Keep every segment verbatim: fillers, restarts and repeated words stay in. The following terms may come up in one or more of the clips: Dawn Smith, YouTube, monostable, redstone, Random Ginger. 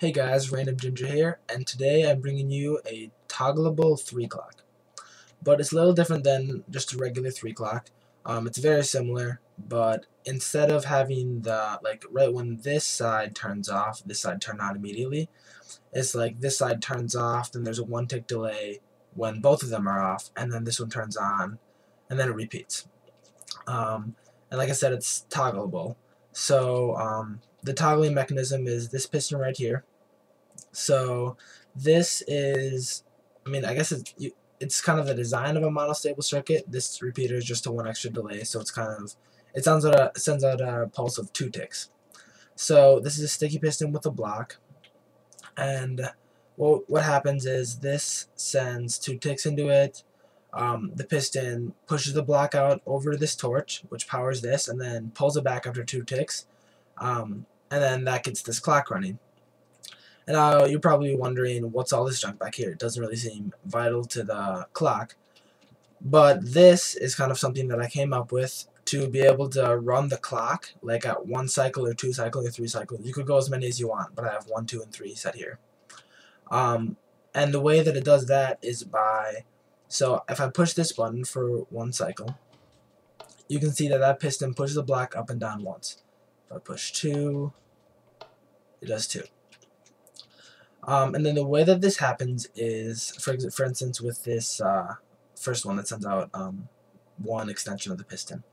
Hey guys, Random Ginger here, and today I'm bringing you a toggleable three clock. But it's a little different than just a regular three clock. Um, it's very similar, but instead of having the, like, right when this side turns off, this side turn on immediately, it's like this side turns off, then there's a one tick delay when both of them are off, and then this one turns on, and then it repeats. Um, and like I said, it's toggleable. So, um, the toggling mechanism is this piston right here. So this is, I mean, I guess it's, it's kind of the design of a monostable circuit. This repeater is just a one extra delay, so it's kind of, it sounds out a, sends out a pulse of two ticks. So this is a sticky piston with a block, and what, what happens is this sends two ticks into it. Um, the piston pushes the block out over this torch, which powers this, and then pulls it back after two ticks. Um, and then that gets this clock running. And now uh, you're probably wondering, what's all this junk back here? It doesn't really seem vital to the clock. But this is kind of something that I came up with to be able to run the clock, like at one cycle or two cycles or three cycles. You could go as many as you want, but I have one, two, and three set here. Um, and the way that it does that is by, so if I push this button for one cycle, you can see that that piston pushes the block up and down once. If I push two, it does two. Um, and then the way that this happens is, for, for instance, with this uh, first one that sends out um, one extension of the piston.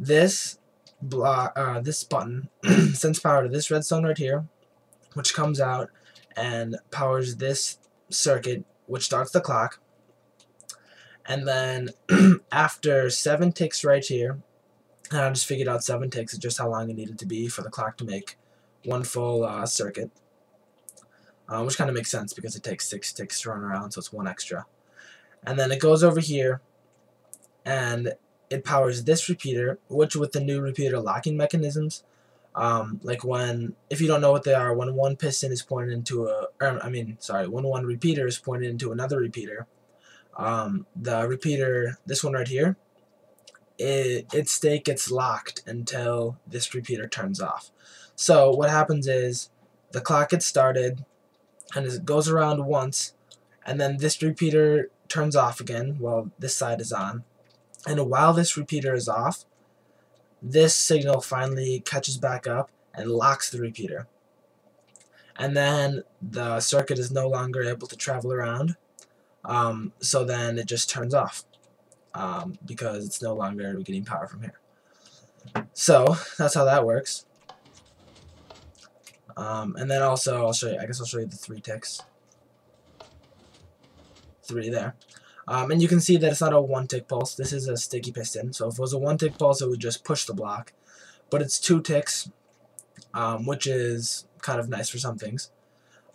This block, uh, this button sends power to this redstone right here, which comes out and powers this circuit, which starts the clock. And then after seven ticks right here, and I just figured out seven ticks is just how long it needed to be for the clock to make one full uh, circuit, uh, which kind of makes sense because it takes six ticks to run around, so it's one extra. And then it goes over here, and it powers this repeater, which with the new repeater locking mechanisms, um, like when, if you don't know what they are, when one piston is pointed into a, or, I mean, sorry, when one repeater is pointed into another repeater, um, the repeater, this one right here, It, its state gets locked until this repeater turns off. So what happens is the clock gets started and it goes around once, and then this repeater turns off again while this side is on. And while this repeater is off, this signal finally catches back up and locks the repeater. And then the circuit is no longer able to travel around, um, so then it just turns off. Um, because it's no longer getting power from here. So that's how that works. Um, and then also, I'll show you. I guess I'll show you the three ticks. Three there, um, and you can see that it's not a one tick pulse. This is a sticky piston. So if it was a one tick pulse, it would just push the block. But it's two ticks, um, which is kind of nice for some things.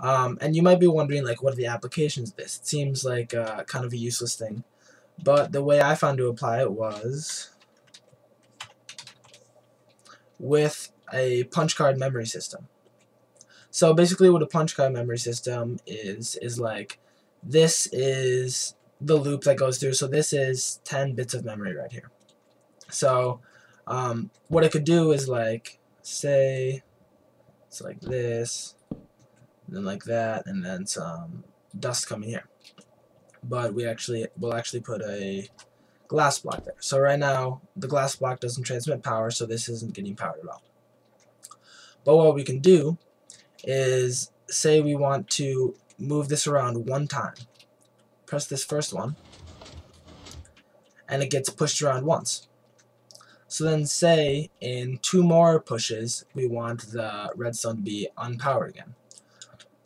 Um, and you might be wondering, like, what are the applications of this? It seems like uh, kind of a useless thing. But the way I found to apply it was with a punch card memory system. So basically what a punch card memory system is, is like, this is the loop that goes through. So this is ten bits of memory right here. So um, what it could do is, like, say, it's like this, and then like that, and then some dust coming here. But we actually will actually put a glass block there. So right now the glass block doesn't transmit power, so this isn't getting powered at all. But what we can do is, say we want to move this around one time. Press this first one, and it gets pushed around once. So then, say in two more pushes we want the redstone to be unpowered again.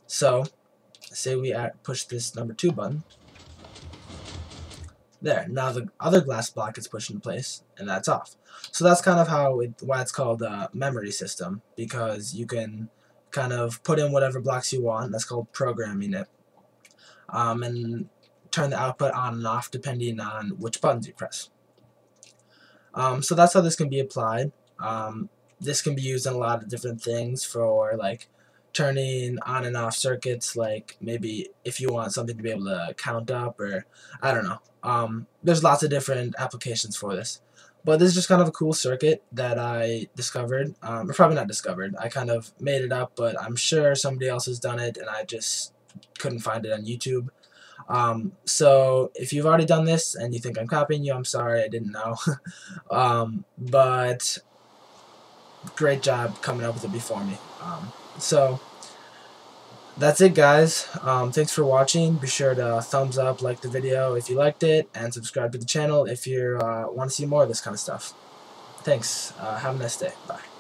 So say we push this number two button. There, now the other glass block is pushed in place, and that's off. So that's kind of how it, why it's called a memory system, because you can kind of put in whatever blocks you want. That's called programming it, um, and turn the output on and off depending on which buttons you press. Um, so that's how this can be applied. Um, this can be used in a lot of different things for, like, turning on and off circuits, like maybe if you want something to be able to count up, or I don't know. Um, there's lots of different applications for this, But this is just kind of a cool circuit that I discovered. Um, or probably not discovered. I kind of made it up, but I'm sure somebody else has done it, and I just couldn't find it on YouTube. Um, so if you've already done this and you think I'm copying you, I'm sorry, I didn't know. um, but great job coming up with it before me. Um, so that's it, guys. Um, thanks for watching. Be sure to thumbs up, like the video if you liked it, and subscribe to the channel if you uh, want to see more of this kind of stuff. Thanks. Uh, have a nice day. Bye.